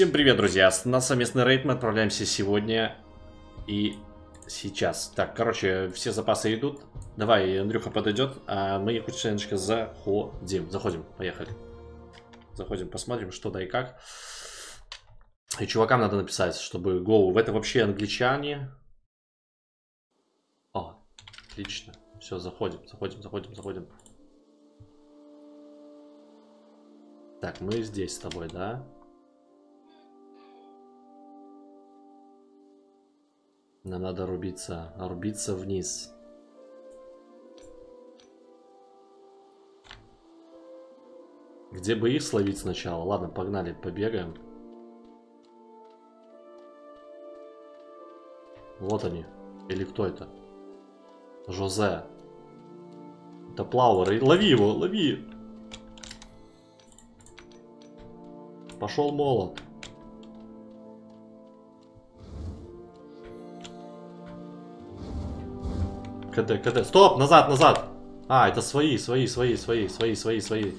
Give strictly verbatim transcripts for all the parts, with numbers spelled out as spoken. Всем привет, друзья! На совместный рейд мы отправляемся сегодня и сейчас. Так, короче, все запасы идут. Давай, Андрюха подойдет, а мы, якутяночка, заходим. Заходим, поехали. Заходим, посмотрим, что да и как. И чувакам надо написать, чтобы гоу. Это вообще англичане. О, отлично. Все, заходим, заходим, заходим, заходим. Так, мы здесь с тобой, да? Нам надо рубиться, рубиться вниз. Где бы их словить сначала? Ладно, погнали, побегаем. Вот они. Или кто это? Жозе. Это Плауэр. Лови его, лови. Пошел молот. КД, КД. Стоп! Назад, назад! А, это свои, свои, свои, свои, свои, свои, свои.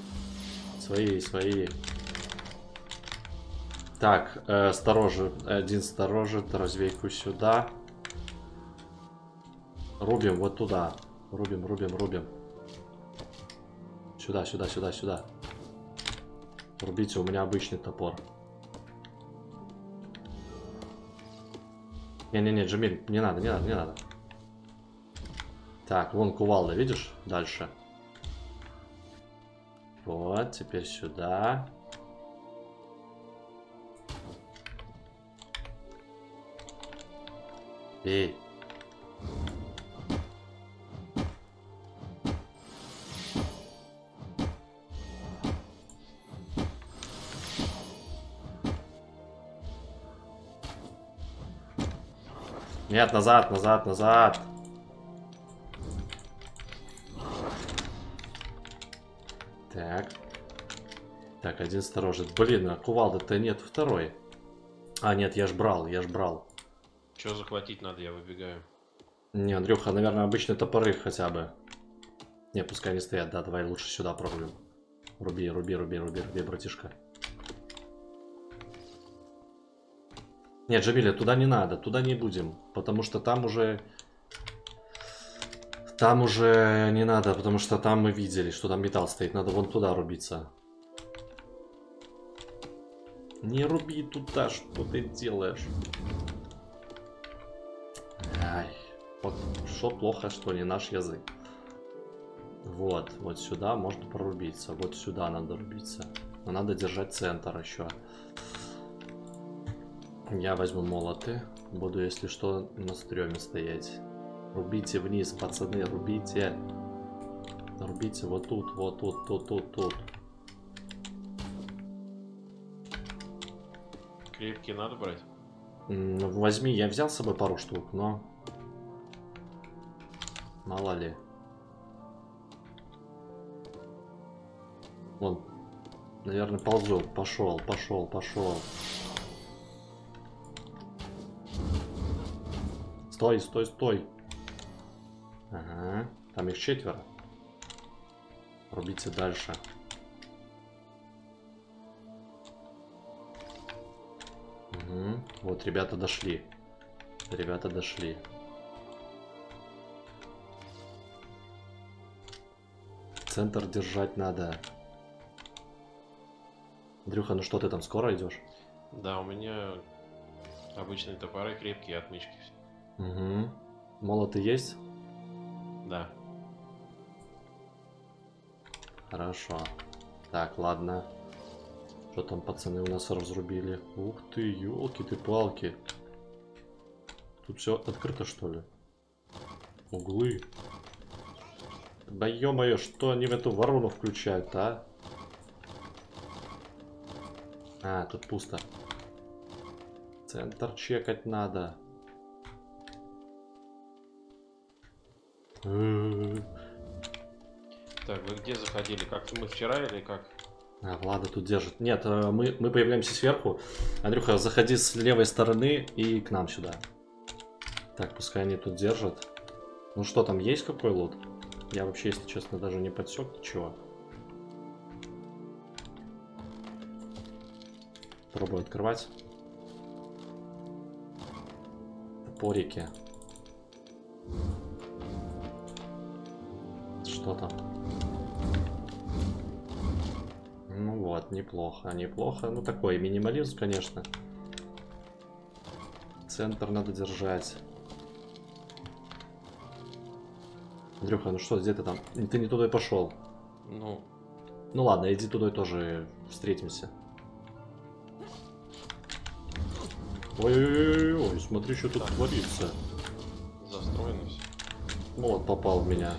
Свои, свои. Так, э, осторожно. Один сторожит. Развейку сюда. Рубим вот туда. Рубим, рубим, рубим. Сюда, сюда, сюда, сюда. Рубите, у меня обычный топор. Не-не-не, Джамиль, не надо, не надо, не надо. Так, вон кувалда, видишь? Дальше. Вот, теперь сюда. Эй. Нет, назад, назад, назад. Так. Так, один сторожит. Блин, а кувалды-то нет второй. А, нет, я ж брал, я ж брал. Чё захватить надо, я выбегаю. Не, Андрюха, наверное, обычные топоры хотя бы. Не, пускай они стоят, да, давай лучше сюда пробуем. Руби, руби, руби, руби, руби, братишка. Нет, Джамиля, туда не надо, туда не будем. Потому что там уже... Там уже не надо, потому что там мы видели, что там металл стоит. Надо вон туда рубиться. Не руби туда, что ты делаешь. Ай, вот что плохо, что не наш язык. Вот, вот сюда можно прорубиться. Вот сюда надо рубиться. Но надо держать центр еще. Я возьму молоты. Буду, если что, на стреме стоять. Рубите вниз, пацаны, рубите. Рубите вот тут, вот тут, тут, тут, тут. Крепкие надо брать? Возьми, я взял с собой пару штук, но... Мало ли. Вон, наверное, ползет. Пошел, пошел, пошел. Стой, стой, стой. Ага, там их четверо. Рубите дальше. Угу. Вот, ребята дошли. Ребята дошли. Центр держать надо. Андрюха, ну что, ты там скоро идешь? Да, у меня обычные топоры, крепкие отмычки. Угу. Молоты есть? Да. Хорошо. Так, ладно. Что там пацаны у нас разрубили? Ух ты, елки ты палки. Тут все открыто, что ли? Углы. Да ё-моё, что они в эту ворону включают, а? А, тут пусто. Центр чекать надо. Так, вы где заходили? Как мы вчера или как? А, Влада тут держит. Нет, мы, мы появляемся сверху. Андрюха, заходи с левой стороны и к нам сюда. Так, пускай они тут держат. Ну что, там есть какой лут? Я вообще, если честно, даже не подсек ничего. Пробую открывать. По реке. Что там? Ну вот, неплохо, неплохо. Ну такой минимализм, конечно. Центр надо держать. Андрюха, ну что, где ты там? Ты не туда и пошел. Ну. Ну ладно, иди туда и тоже встретимся. Ой-ой-ой, смотри, что тут творится. Застроено все. Вот, попал в меня.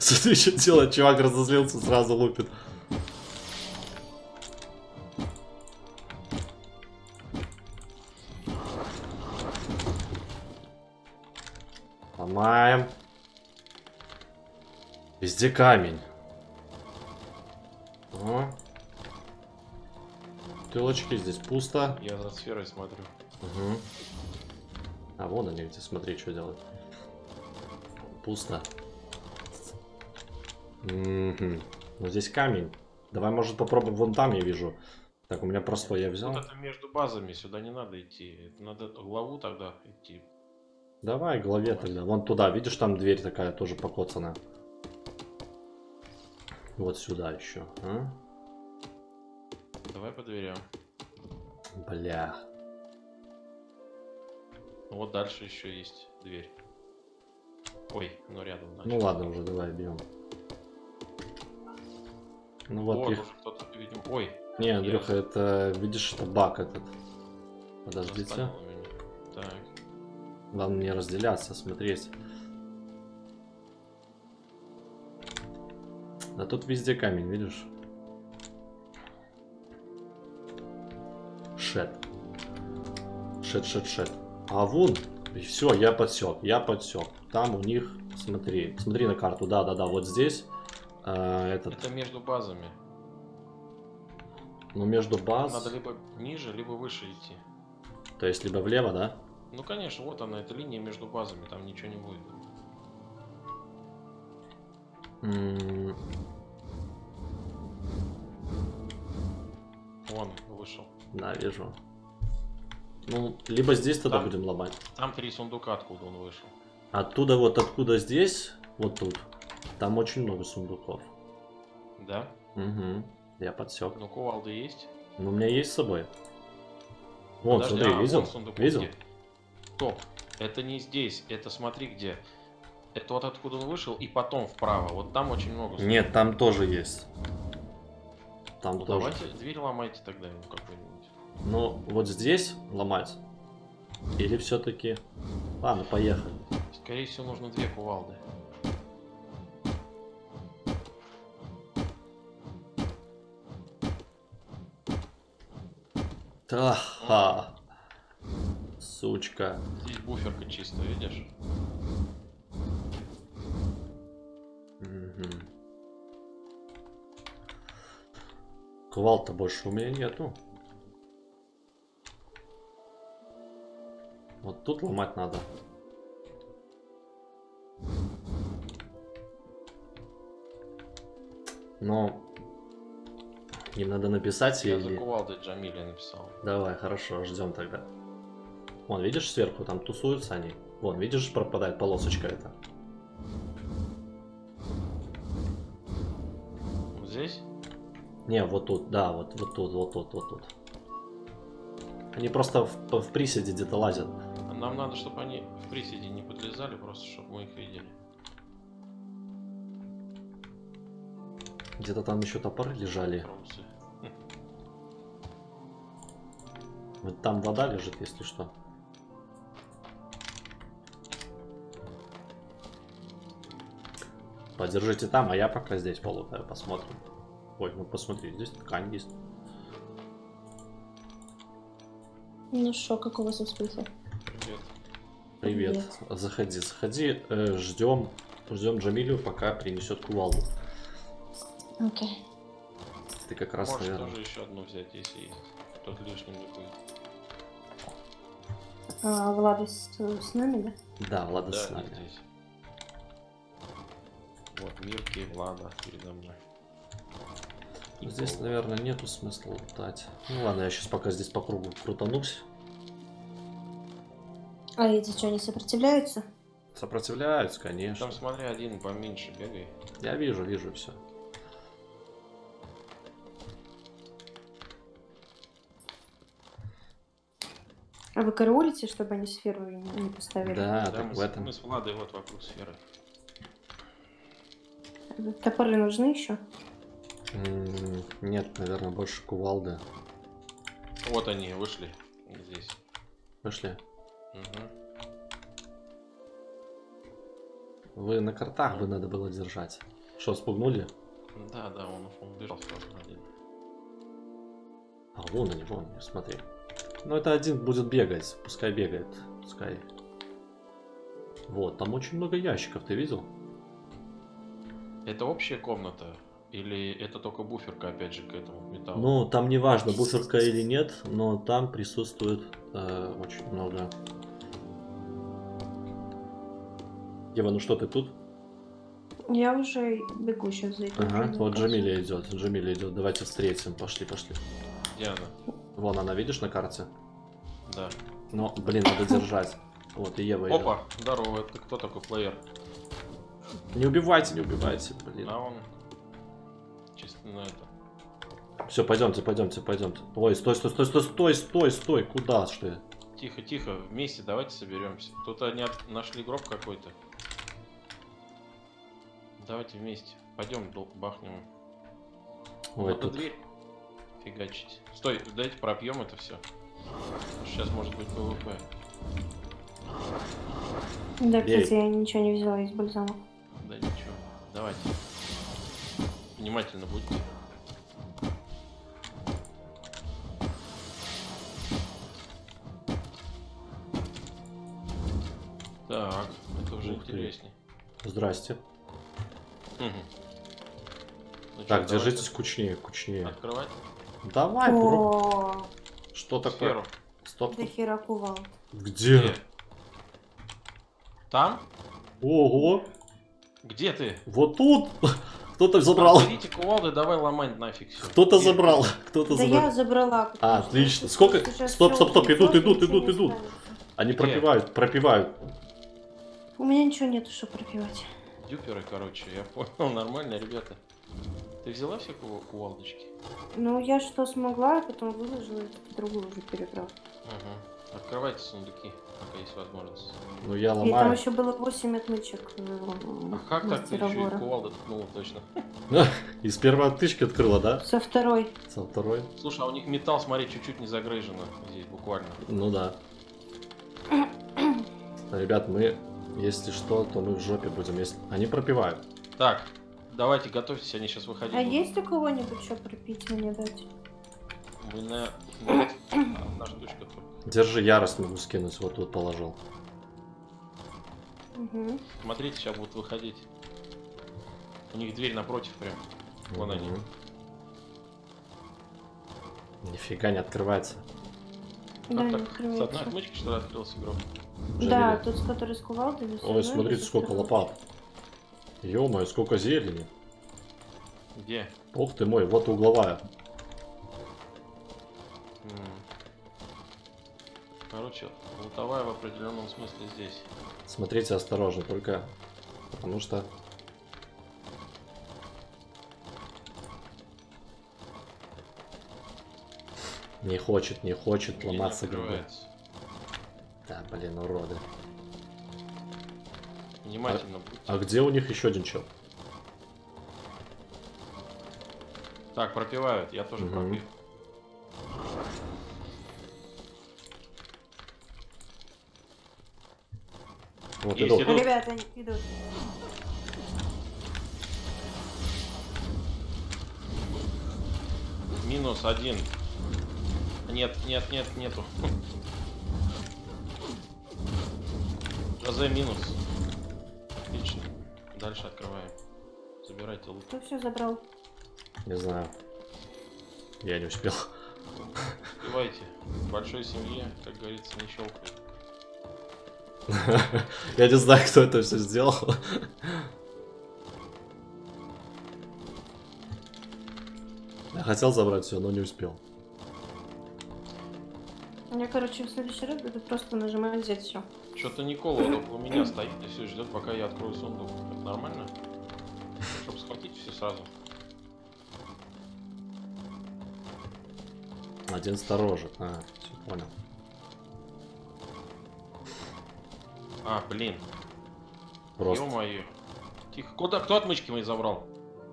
Смотри, что делать, чувак разозлился, сразу лупит. Ломаем. Везде камень. О. Бутылочки, здесь пусто. Я за сферой смотрю. Угу. А вон они где, смотри, что делают. Пусто. Mm-hmm. Ну здесь камень. Давай, может, попробуем. Вон там я вижу. Так, у меня просто я взял. Вот это между базами, сюда не надо идти. Это надо главу тогда идти. Давай главе тогда. Вон туда, видишь, там дверь такая тоже покоцанная. Вот сюда еще. А? Давай по дверям. Бля. Ну вот дальше еще есть дверь. Ой, ну рядом. Значит. Ну ладно, уже давай бьем. Ну вот их... Ой. Не, Андрюха, это, видишь, это баг этот. Подождите. Так. Вам не разделяться, смотреть. Да тут везде камень, видишь? Шет. Шет, шет, шет. А вон. И все, я подсек, я подсек. Там у них, смотри, смотри на карту. Да, да, да, вот здесь. А, этот. Это между базами. Ну между баз... Надо либо ниже, либо выше идти. То есть либо влево, да? Ну конечно, вот она, эта линия между базами, там ничего не будет. Mm. Вон, вышел. Да, вижу. Ну, либо здесь тогда там, будем ломать. Там три сундука, откуда он вышел. Оттуда вот, откуда здесь, вот тут. Там очень много сундуков. Да? Угу. Я подсек. Ну, кувалда есть? Ну, у меня есть с собой. Вон, подожди, смотри, а, видел? Вон сундук, видел? Стоп. Это не здесь. Это смотри где. Это вот откуда он вышел и потом вправо. Вот там очень много сундуков. Нет, там тоже есть. Там ну, тоже. Давайте дверь ломайте тогда ему какую-нибудь. Ну, вот здесь ломать? Или все-таки... Ладно, поехали. Скорее всего, нужно две кувалды. Ага, сучка. Здесь буферка чисто, видишь? Угу. Кувалд-то больше у меня нету. Вот тут ломать надо. Но... Им надо написать. Я или... за кувалдой Джамиле написал. Давай, хорошо, ждем тогда. Вон, видишь, сверху там тусуются они. Вон, видишь, пропадает полосочка эта. Вот здесь? Не, вот тут, да, вот, вот тут, вот тут, вот тут. Они просто в, в приседе где-то лазят. А нам надо, чтобы они в приседе не подлезали, просто чтобы мы их видели. Где-то там еще топоры лежали. Вот там вода лежит, если что. Подержите там, а я пока здесь полутаю, посмотрим. Ой, ну посмотри, здесь ткань есть. Ну что, как у вас успехи? Привет. Привет. Привет. Заходи, заходи. Э, ждем, ждем Джамилю, пока принесет кувалду. Окей. Okay. Ты как раз, может, наверное... Может, тоже еще одну взять, если есть. Тут лишним не будет. А, Влада с, с нами, да? Да, Влада да, с нами. Здесь. Вот Мирки и Влада передо мной. Здесь, наверное, нету смысла лутать. Ну ладно, я сейчас пока здесь по кругу крутанусь. А эти что, не сопротивляются? Сопротивляются, конечно. Там, смотри, один поменьше бегай. Я вижу, вижу все. А вы караулите, чтобы они сферу не поставили? Да, да, так мы, в этом. Мы с Владой вот вокруг сферы. Топоры нужны еще? М-м- нет, наверное, больше кувалды. Вот они, вышли. Здесь. Вышли? Угу. Вы на картах бы надо было держать. Что, спугнули? Да, да, он, он убежал сразу на один. А, вон они, вон они, смотри. Ну, это один будет бегать, пускай бегает, пускай. Вот, там очень много ящиков, ты видел? Это общая комната? Или это только буферка, опять же, к этому металлу? Ну, там не важно, буферка или нет, но там присутствует э, очень много. Ева, ну что, ты тут? Я уже бегу сейчас за этим. Ага, вот Джамиля идет, Джамиля идет, давайте встретим, пошли, пошли. Где она? Вон она, видишь, на карте? Да. Но, блин, надо держать. Вот, и Ева идет. Опа, здорово, это кто такой плеер? Не убивайте, не убивайте, блин. А он... Чисто на это. Все, пойдемте, пойдемте, пойдемте. Ой, стой, стой, стой, стой, стой, стой, стой, куда ж ты? Тихо, тихо, вместе давайте соберемся. Тут они нашли гроб какой-то. Давайте вместе. Пойдем, бахнем. Ой, тут... дверь. Фигачить. Стой, дайте пробьем это все. Сейчас может быть ПВП. Да, бей. Кстати, я ничего не взяла из бальзама. Да ничего. Давайте. Внимательно будьте. Так, это уже ух интереснее. Ты. Здрасте. Угу. Ну, так, что, держитесь давайте. Кучнее, кучнее. Открывать? Давай, бро. Что такое? Стоп. Где? Там? Ого. Где ты? Вот тут. Кто-то забрал. Берите кувалды, давай ломать нафиг. Кто-то забрал. Кто-то забрал. Да я забрала. А, отлично. Сколько? Стоп, стоп, стоп. Идут, идут, идут, идут. Они пропивают, пропивают. У меня ничего нету, что пропивать. Дюперы, короче, я понял. Нормально, ребята. Ты взяла все кувалдочки? Ну, я что смогла, а потом выложила, и другую уже перебрал. Угу. Открывайте сундуки, пока есть возможность. Ну, я ломаю. И там еще было восемь отмычек. А как так ты еще и кувалды ткнула точно? И с первой отмычки открыла, да? Со второй. Со второй. Слушай, а у них металл, смотри, чуть-чуть не загрыжено здесь буквально. Ну да. Ребят, мы, если что, то мы в жопе будем. Если... Они пропивают. Так. Давайте, готовьтесь, они сейчас выходить. А будут. Есть у кого-нибудь что пропить мне дать? Мы на... Одна штучка только. Держи, ярость могу скинуть, вот тут положил. Угу. Смотрите, сейчас будут выходить. У них дверь напротив прям. Вон угу. Они. Нифига не открывается. Да, не открывается. С одной отмычки что-то открылся игрок. Да, тот, с которой с кувалдами. Ой, смотрите, сколько лопат. Ё-моё, сколько зелени. Где? Ох ты мой, вот угловая. Короче, лутовая в определенном смысле здесь. Смотрите осторожно, только потому что... Не хочет, не хочет ломаться грубо. Да, блин, уроды. Внимательно. А, а где у них еще один чел? Так, пропивают. Я тоже угу. Пропив. Вот идут. идут. Ребята, они идут. Минус один. Нет, нет, нет, нету. АЗ минус. Дальше открываем. Забирайте лут. Кто все забрал? Не знаю. Я не успел. Успевайте. В большой семье, как говорится, не щелкает. Я не знаю, кто это все сделал. Я хотел забрать все, но не успел. Я, короче, в следующий раз буду просто нажимать взять все. Что-то Никола у меня стоит и все ждет, пока я открою сундук. Это нормально? Чтобы схватить все сразу. Один сторожек. А, все понял. А, блин. Просто. Ё-моё. Тихо. Куда? Кто отмычки мои забрал?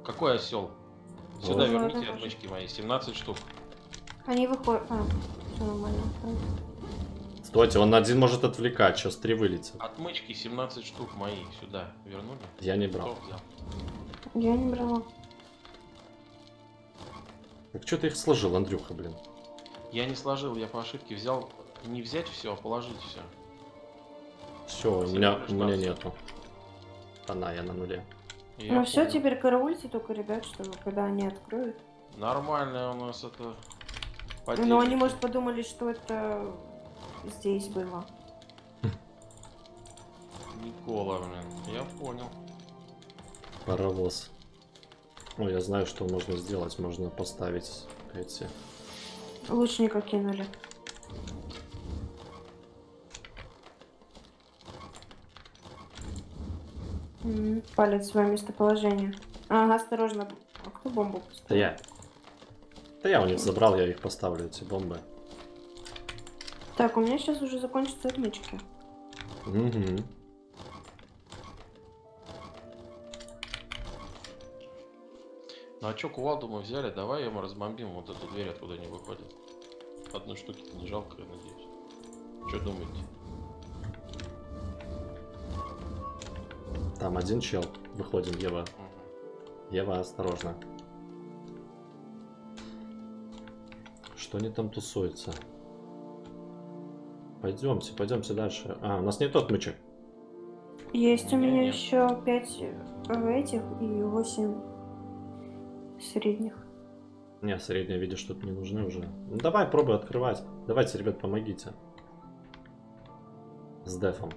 Какой осел? Сюда вот. Верните вот отмычки мои. семнадцать штук. Они выходят. А, все нормально. Стойте, он один может отвлекать. Сейчас три вылетит. Отмычки семнадцать штук мои. Сюда вернули. Я не брал. Я не брала. Так что ты их сложил, Андрюха, блин? Я не сложил, я по ошибке взял. Не взять все, а положить все. Все, у меня, у меня нету. Она, я на нуле. Я ну понял. Все, теперь караульте только, ребят, чтобы когда они откроют. Нормально у нас это... Подель. Но они, может, подумали, что это здесь было. Никола, блин, я понял. Паровоз. Ну, я знаю, что можно сделать. Можно поставить эти... Лучника кинули. М-м, палец свое местоположение. Ага, осторожно. А кто бомбу поставил? Да я. Да я у них забрал, я их поставлю, эти бомбы. Так, у меня сейчас уже закончатся отмычки. Угу. Ну а чё, кувалду мы взяли, давай ему разбомбим вот эту дверь, откуда они выходят. Одной штуки-то не жалко, я надеюсь. Чё думаете? Там один чел. Выходим, Ева. Угу. Ева, осторожно. Что они там тусуются? Пойдемте, пойдемте дальше. А, у нас нет отмычек. Есть у, у меня нет. Еще пять этих и восемь. Средних. Не, средние, видишь, тут не нужны уже. Ну, давай, пробуй открывать. Давайте, ребят, помогите. С дефом.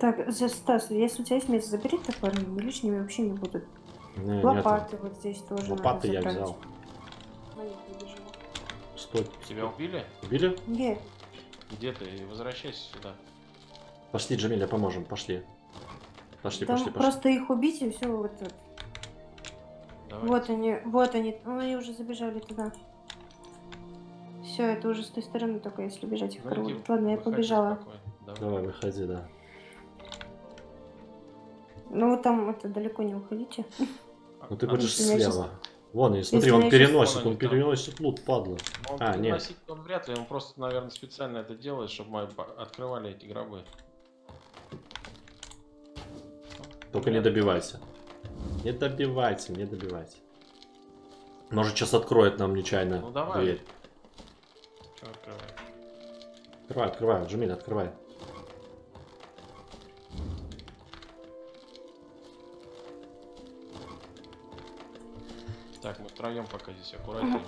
Так, Стас, если у тебя есть место, забери топор, лишними вообще не будут. Не, лопаты нету. Вот здесь тоже. Лопаты я взял. Стой. Тебя убили? Убили? Нет. Где ты? Возвращайся сюда. Пошли, Джамиля, поможем. Пошли. Пошли, там пошли, пошли. Просто их убить и все вот тут. Давайте. Вот они, вот они, они уже забежали туда. Все, это уже с той стороны только, если бежать их караул. Ладно, я побежала. Давай. Давай, выходи, да. Ну, там это далеко не уходите. Ну, ты будешь слева. Сейчас... Вон, и смотри, если он переносит, сейчас... он переносит лут, падла. Он а, нет. Он вряд ли, он просто, наверное, специально это делает, чтобы мы открывали эти гробы. Только не добивайся. Не добивайте, не добивайте. Может, сейчас откроет нам нечаянно ну, давай. Дверь. Че открывай? Открывай, открывай, Джамиль, открывай. Так, мы втроем пока здесь аккуратнее.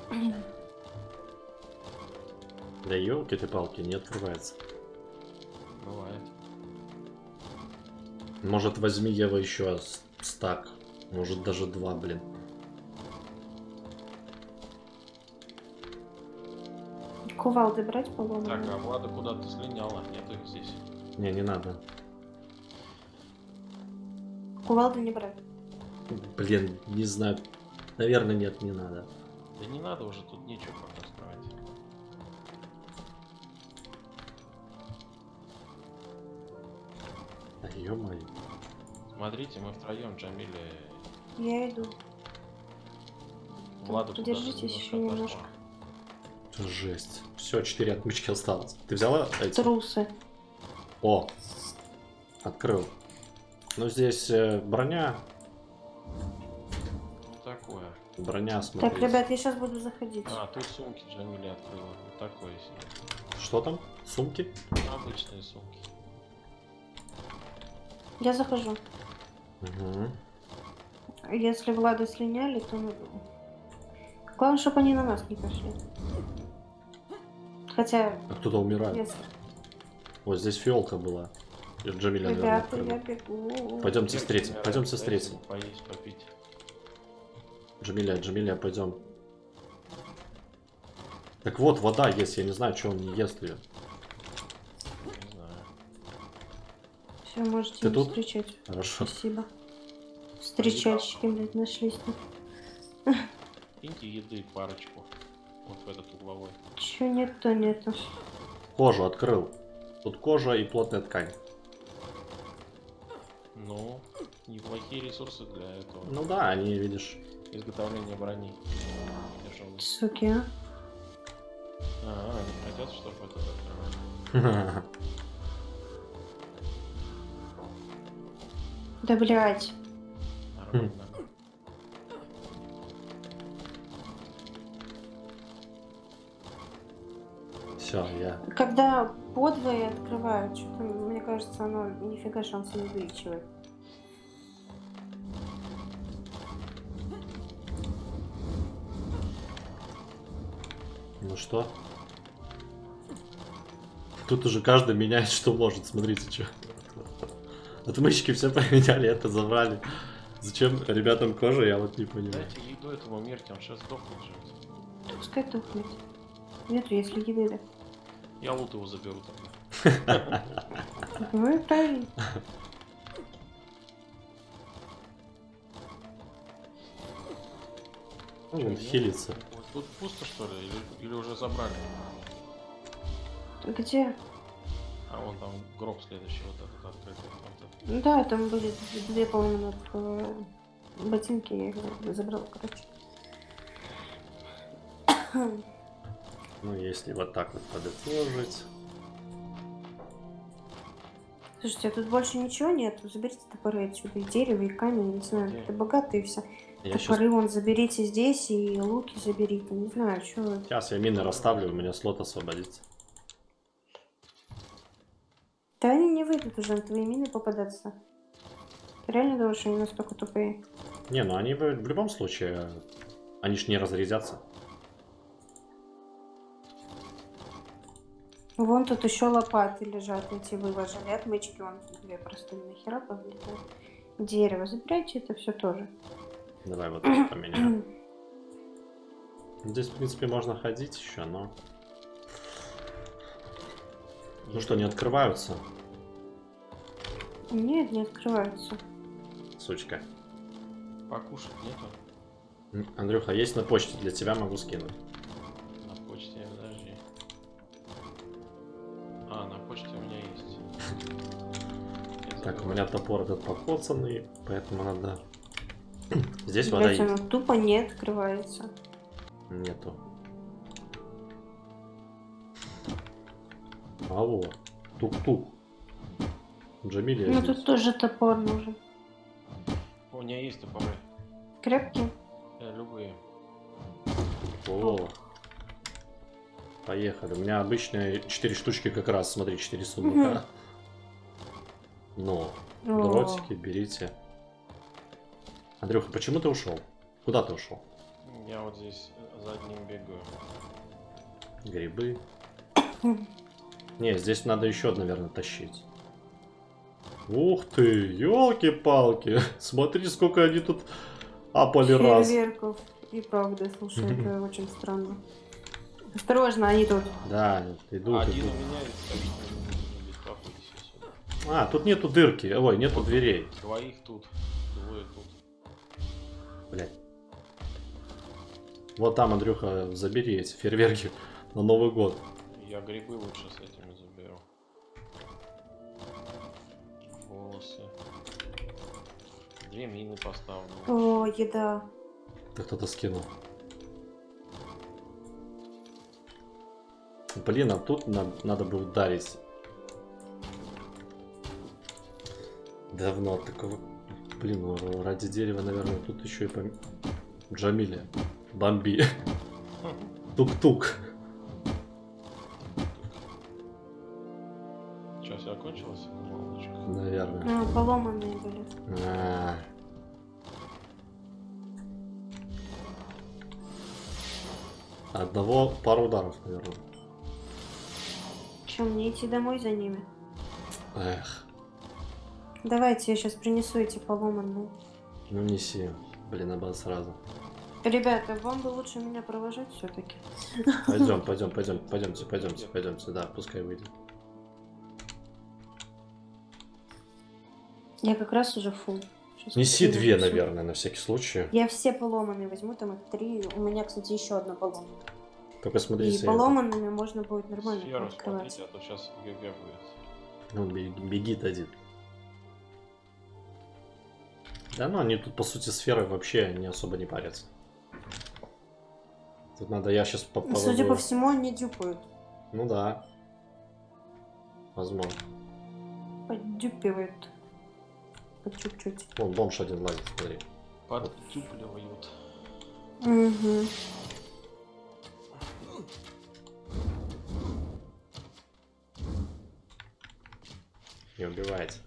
Да елки ты палки, не открывается. Бывает. Может, возьми его еще стак. Может даже два, блин. Кувалды брать, по-моему. Так, а Влада куда-то слиняла. Нету их здесь. Не, не надо. Кувалды не брать. Блин, не знаю. Наверное, нет, не надо. Да не надо уже, тут нечего пока скрывать. Да ё-моё. Смотрите, мы втроем, Джамиля... Я иду. Владу подержитесь еще немножко. Жесть. Все, четыре отмычки осталось. Ты взяла эти? Трусы. О, открыл. Ну здесь э, броня. Такое. Броня, смотри. Так, ребят, я сейчас буду заходить. А, тут сумки Джамиля открыла. Вот такое себе. Что там? Сумки? Обычные сумки. Я захожу. Угу. Если Влада слиняли, то мы... Главное, чтобы они на нас не пошли. Хотя... А кто-то умирает. Если... Вот здесь фиолка была. Джамиля, ребята, наверное, я бегу. Пойдемте встретим. Пойдемте встретим. Поесть, попить. Джамиля, Джамиля, пойдем. Так вот, вода есть. Я не знаю, что он не ест ее. Все, можете Ты тут? встречать. Хорошо. Спасибо. Встречальщики, блядь, нашлись-то. Киньте еды парочку. Вот в этот угловой. Чего нет, то нету. Кожу открыл. Тут кожа и плотная ткань. Ну, неплохие ресурсы для этого. Ну да, они, видишь. Изготовление брони. Суки, а? А, они хотят, чтобы это... Да, блядь. Нормально. Все, я... Когда подвое открывают, что-то, мне кажется, оно нифига шанса не увеличивает. Ну что? Тут уже каждый меняет, что может. Смотрите, что. Отмычки все поменяли, это забрали. Зачем ребятам кожа, я вот не понимаю. Дайте еду этому мерки, он сейчас дохнет же. Пускай дохнет. Нет, если еды, да. Я лут его заберу тогда. Ну и правильно. Он хилится. Тут пусто, что ли? Или, или уже забрали? Где? А вон там гроб следующий, вот этот открытый. Вот этот. Да, там были две половины ботинки, я их забрала, короче. Ну, если вот так вот подытожить. Слушайте, а тут больше ничего нет. Заберите топоры отсюда, и дерево, и камень, не знаю, это богатые все. Я топоры сейчас... вон заберите здесь, и луки заберите, не знаю, что... Сейчас я мины расставлю, у меня слот освободится. Да они не выйдут уже на твои мины попадаться. Ты реально думаешь, они настолько тупые? Не, ну они в любом случае... Они ж не разрезятся. Вон тут еще лопаты лежат, эти выложили, отмычки, вон две простые, нахера повлетают. Дерево, забирайте это все тоже. Давай вот это поменяем. Здесь, в принципе, можно ходить еще, но... Ну что, не открываются? Нет, не открываются. Сучка. Покушать нету? Андрюха, есть на почте, для тебя могу скинуть. На почте, подожди. А, на почте у меня есть. Так, у меня топор этот покоцанный, поэтому надо... Здесь вода есть. Тупо не открывается. Нету. Алло, тук-тук. Джамилия. Ну тут тоже топор нужен. У меня есть топоры. Крепкие? Да, любые. О, поехали. У меня обычные четыре штучки как раз. Смотри, четыре сундука. Ну, дротики берите. Андрюха, почему ты ушел? Куда ты ушел? Я вот здесь за одним бегаю. Грибы. Не, здесь надо еще, наверное, тащить. Ух ты, елки-палки. Смотри, сколько они тут апали раз. Фейерверков. И правда, слушай, это очень странно. Осторожно, они тут. Да, идут. Один идут. У меня есть... А, тут нету дырки. Ой, нету вот дверей. Двоих тут, двое тут. Блять. Вот там, Андрюха, забери эти фейерверки на Новый год. Я грибы лучше с этими заберу. Волосы. Две мины поставлю. О, еда. Ты кто-то скинул. Блин, а тут надо, надо бы ударить. Давно такого... Блин, ради дерева, наверное, тут еще и пом... Джамиля. Бомби. Тук-тук. Че, все окончилось? Наверное. А, поломанные были. А -а -а. Одного, пару ударов, наверное. Че, мне идти домой за ними? Эх. Давайте, я сейчас принесу эти поломанные. Ну неси, блин, оба сразу. Ребята, вам бы лучше меня провожать все-таки. Пойдем, пойдем, пойдем, пойдемте, пойдемте, пойдемте, да, пускай выйдет. Я как раз уже фул. Сейчас неси две, возьму. Наверное, на всякий случай. Я все поломанные возьму, там их три. У меня, кстати, еще одна поломанная. Только смотри. И поломанными это. Можно будет нормально Сферу открывать. Смотрите, а то сейчас ГГ будет. Ну, бегит один. Да, ну они тут, по сути, сферы вообще не особо не парятся. Тут надо, я сейчас попробую. Судя по всему, они дюпают. Ну да. Возможно. Поддюпивают. Под чуть-чуть. Вон бомж один лазит, смотри. Поддюпливают. Угу. Не убивайте.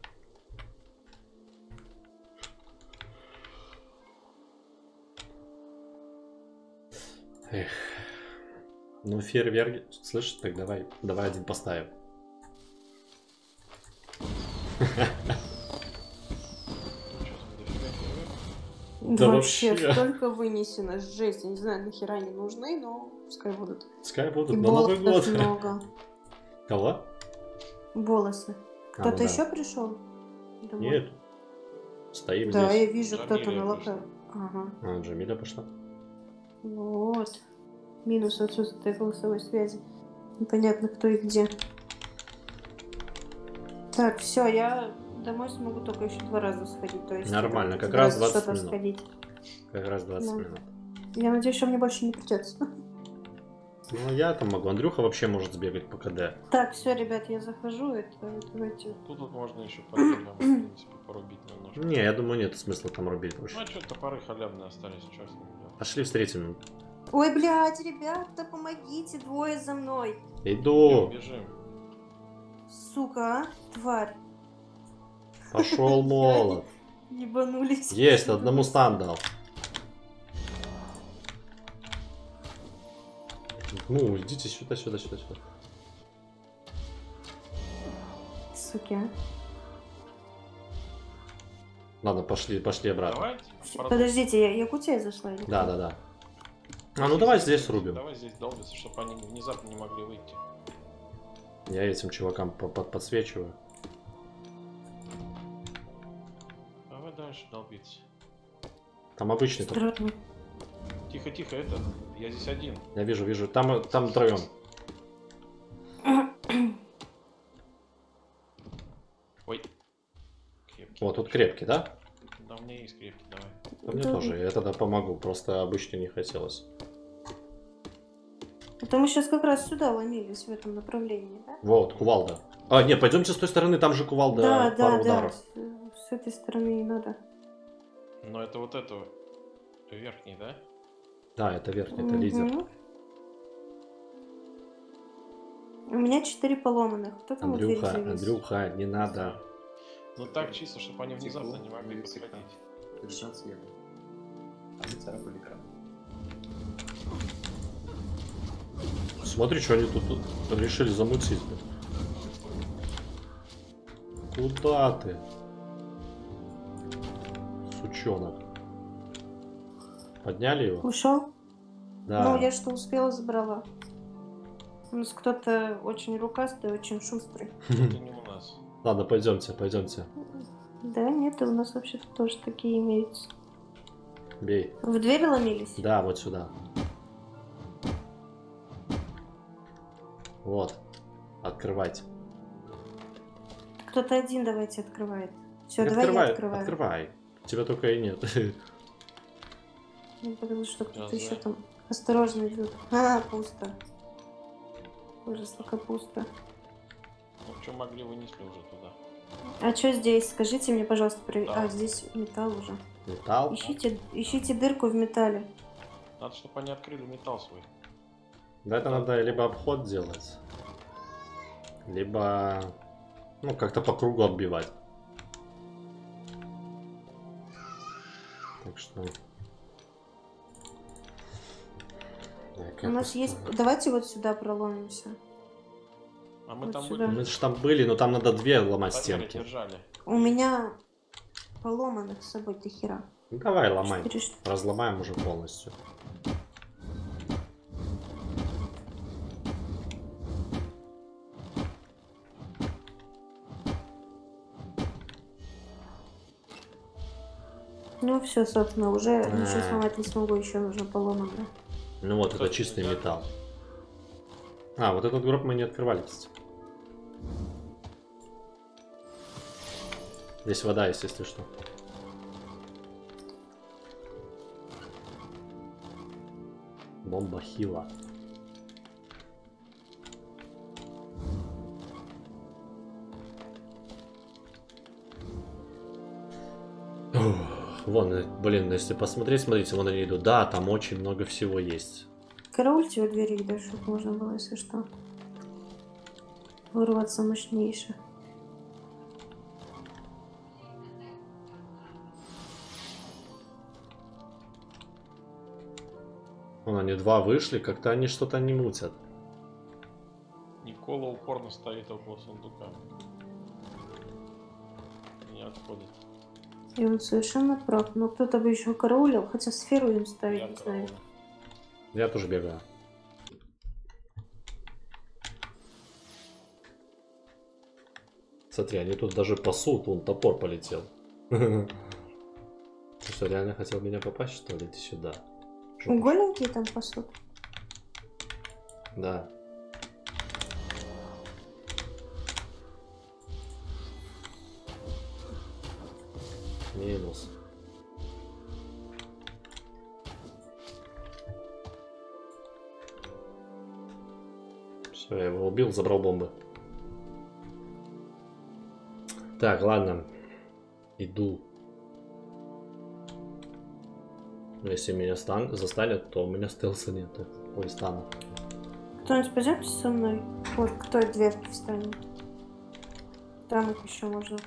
Эх. Ну фейерверк, слышишь, так давай, давай один поставим. Да вообще, вообще столько вынесено, жесть, я не знаю, нахера они нужны, но пускай будут. Пускай будут, на Новый год. Много. Кого? Волосы. Кто-то а, ну, еще да. пришел? Домой? Нет. Стоим да, здесь. Да, я вижу, кто-то на локале. Ага. А, Джамиля пошла. Вот. Минус отсутствие голосовой связи. Непонятно, кто и где. Так, все, я домой смогу только еще два раза сходить. То есть нормально, как раз двадцать минут. Сходить. Как раз двадцать минут. Я надеюсь, что мне больше не придется. Ну, я там могу. Андрюха вообще может сбегать по КД. Так, все, ребят, я захожу. Это, давайте. Тут вот можно еще параллельно, в принципе, порубить немножко. Не, я думаю, нет смысла там рубить больше. Ну, а что-то пары халявные остались, черт. Пошли встретим. Ой, блядь, ребята, помогите, двое за мной. Иду. Бежим. Сука, а? Тварь. Пошел молот. Ебанулись. Есть, одному стан дал. Ну, идите сюда, сюда, сюда, сюда. Суки, а? Ладно, пошли, пошли обратно. Давай, подождите, я Якутия зашла? Или да, да, да. А ну давай здесь рубим. Давай здесь долбиться, чтобы они внезапно не могли выйти. Я этим чувакам подсвечиваю. Давай дальше долбиться. Там обычный. Тихо, тихо, это. Я здесь один. Я вижу, вижу. Там, там втроем. Ой. Вот тут крепкий, да? Да, мне есть крепкий, давай. Да мне да. тоже, я тогда помогу, просто обычно не хотелось. Это мы сейчас как раз сюда ломились, в этом направлении, да? Вот, кувалда. А, нет, пойдемте с той стороны, там же кувалда, да, пару да, ударов. Да, да, с этой стороны не надо. Но это вот это, верхний, да? Да, это верхний, это угу. лидер. У меня четыре поломанных. Кто там Андрюха, вот Андрюха, не надо. Ну так чисто, чтобы они внезапно не могли подходить. Решат съехать. Смотри, что они тут, тут решили замутить. Куда ты? Сучонок. Подняли его? Ушел? Да. Ну я что успела, забрала. У нас кто-то очень рукастый, очень шустрый. Ладно, пойдемте, пойдемте. Да, нет, у нас вообще-то тоже такие имеются. Бей. В дверь ломились? Да, вот сюда. Вот. Открывайте. Кто-то один давайте открывает. Все, давай открывай, я открываю. Открывай. Тебя только и нет. Я подумала, что кто-то еще там. Осторожно идут. А, пусто. Ужасно, как пусто. Ну, что могли, вынесли уже туда. А что здесь? Скажите мне, пожалуйста, при... да. А, здесь металл уже. Металл? Ищите, ищите дырку в металле. Надо, чтобы они открыли металл свой. Да, это надо либо обход делать, либо, ну, как-то по кругу отбивать. Так что... Так, у нас просто... есть... Давайте вот сюда проломимся. А мы вот там сюда. Были. Мы же там были, но там надо две ломать стенки. Держали. У меня поломанных с собой до хера. Давай ломай. четыреста. Разломаем уже полностью. Ну все, собственно, уже а -а -а. ничего сломать не смогу, еще нужно поломать, да? Ну вот, это чистый металл. А, вот этот гроб мы не открывали, кстати. Здесь вода есть, если что. Бомба хила. Вон, блин, если посмотреть, смотрите, вон они идут. Да, там очень много всего есть. Караульте у двери, где, чтобы можно было, если что, вырваться мощнейше. Вон они два вышли, как-то они что-то не мутят. Никола упорно стоит около сундука. Не отходит. И он совершенно прав, но кто-то бы еще караулил, хотя сферу им ставить, я не караул. знаю. Я тоже бегаю. Смотри, они тут даже пасут, вон топор полетел. Ты что, реально хотел меня попасть, что ли? Иди сюда. Голенькие там пасут? Да. Минус. Все, я его убил, забрал бомбы. Так, ладно. Иду. Но если меня стан... застанет, то у меня стелса нет. Ой, стану. Кто-нибудь пойдет со мной? Вот, к той дверке встанет. Там их еще можно...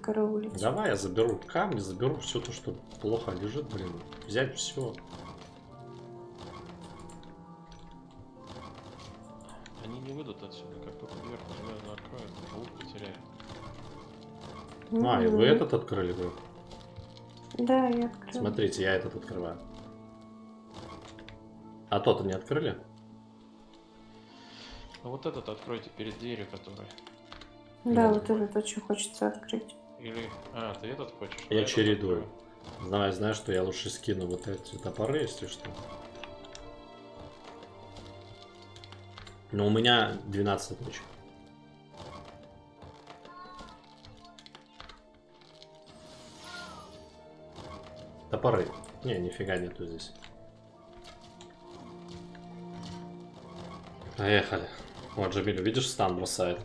Караулить. Давай я заберу камни, заберу все то, что плохо лежит, блин. Взять все. Они не выйдут отсюда, как только дверь железно откроют, лук потеряют. Ну, а, и вы этот открыли вы? Да, я открыл. Смотрите, я этот открываю. А тот не открыли? А вот этот откройте перед дверью, который... Да, вот этот очень хочется открыть. Или... А, ты этот хочешь? Я этот чередую. Знаю, знаю, что я лучше скину вот эти топоры, если что. Но у меня двенадцать точек. Топоры. Не, нифига нету здесь. Поехали. Вот, Джамиль, видишь, стан бросает.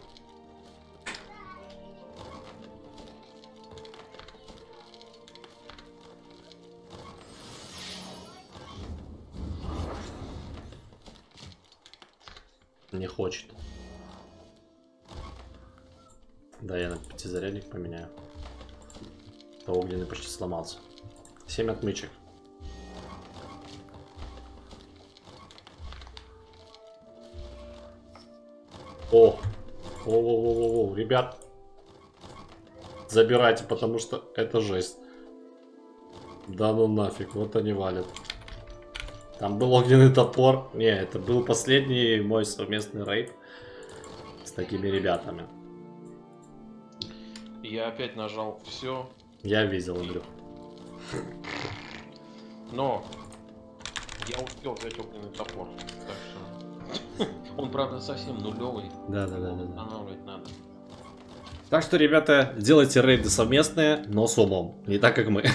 Не хочет. Да, я на пятизарядник поменяю. То огненный почти сломался. семь отмычек. О! О-о-о-о-о! Ребят! Забирайте, потому что это жесть. Да ну нафиг, вот они валят. Там был огненный топор. Не, это был последний мой совместный рейд с такими ребятами. Я опять нажал все. Я видел, Андрюх. Но я успел взять огненный топор. Так что... Он, правда, совсем нулевый. Да, да, да, да. Останавливать надо. Так что, ребята, делайте рейды совместные, но с умом. Не так, как мы.